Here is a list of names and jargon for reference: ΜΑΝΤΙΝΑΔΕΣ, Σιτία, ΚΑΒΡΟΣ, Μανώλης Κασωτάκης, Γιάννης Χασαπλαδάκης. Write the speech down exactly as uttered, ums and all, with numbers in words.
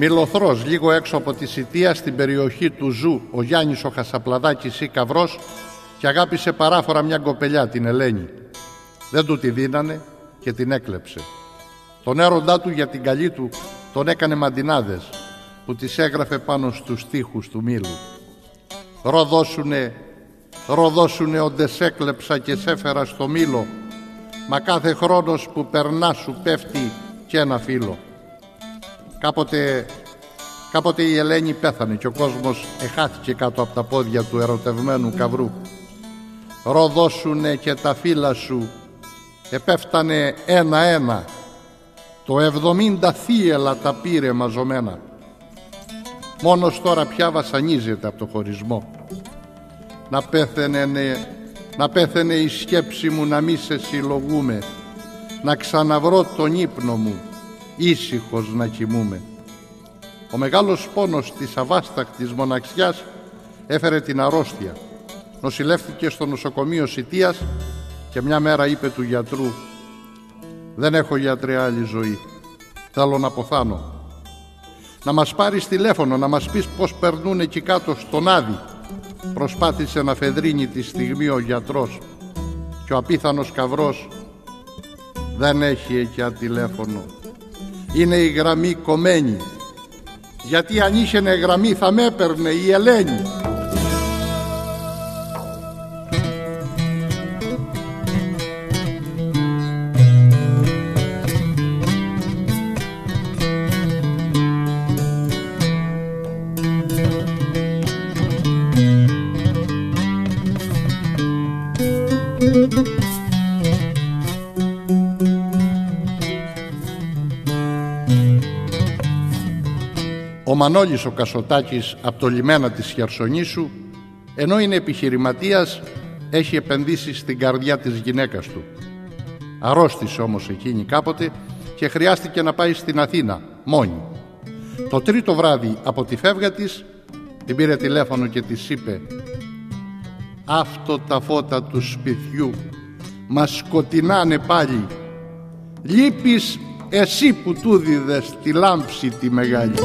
Μιλοθρός, λίγο έξω από τη Σιτία, στην περιοχή του Ζου, ο Γιάννης ο Χασαπλαδάκης ή Καβρός, και αγάπησε παράφορα μια κοπελιά, την Ελένη. Δεν του τη δίνανε και την έκλεψε. Τον έρωτά του για την καλή του τον έκανε μαντινάδες, που τις έγραφε πάνω στους τοίχους του μήλου. Ροδώσουνε, ροδώσουνε όντε σ' έκλεψα και σ' έφερα στο μήλο, μα κάθε χρόνος που περνά σου πέφτει και ένα φύλλο. Κάποτε, κάποτε η Ελένη πέθανε και ο κόσμος εχάθηκε κάτω από τα πόδια του ερωτευμένου Καβρού. Ροδώσουνε και τα φύλλα σου, επέφτανε ένα-ένα, το εβδομήντα θύελα τα πήρε μαζωμένα. Μόνος τώρα πια βασανίζεται από το χωρισμό. Να πέθαινε, να πέθαινε η σκέψη μου να μη σε συλλογούμε, να ξαναβρω τον ύπνο μου, ήσυχος να κοιμούμε. Ο μεγάλος πόνος της αβάστακτης μοναξιάς έφερε την αρρώστια. Νοσηλεύτηκε στο νοσοκομείο Σιτίας και μια μέρα είπε του γιατρού: «Δεν έχω, γιατρέ, άλλη ζωή. Θέλω να ποθάνω. Να μας πάρεις τηλέφωνο, να μας πεις πώς περνούν εκεί κάτω στον Άδη». Προσπάθησε να φεδρίνει τη στιγμή ο γιατρός, και ο απίθανος Καβρός δεν έχει εκεί τηλέφωνο. Είναι η γραμμή κομμένη, γιατί αν είχε γραμμή θα με έπαιρνε η Ελένη. Ο Μανώλης ο Κασωτάκης από το λιμένα της Χερσονήσου, ενώ είναι επιχειρηματίας, έχει επενδύσει στην καρδιά της γυναίκας του. Αρρώστησε όμως εκείνη κάποτε και χρειάστηκε να πάει στην Αθήνα μόνη. Το τρίτο βράδυ από τη φεύγα της την πήρε τηλέφωνο και της είπε: «Αυτό τα φώτα του σπιτιού μας σκοτεινάνε πάλι. Λείπεις εσύ που του δίδες τη λάμψη τη μεγάλη».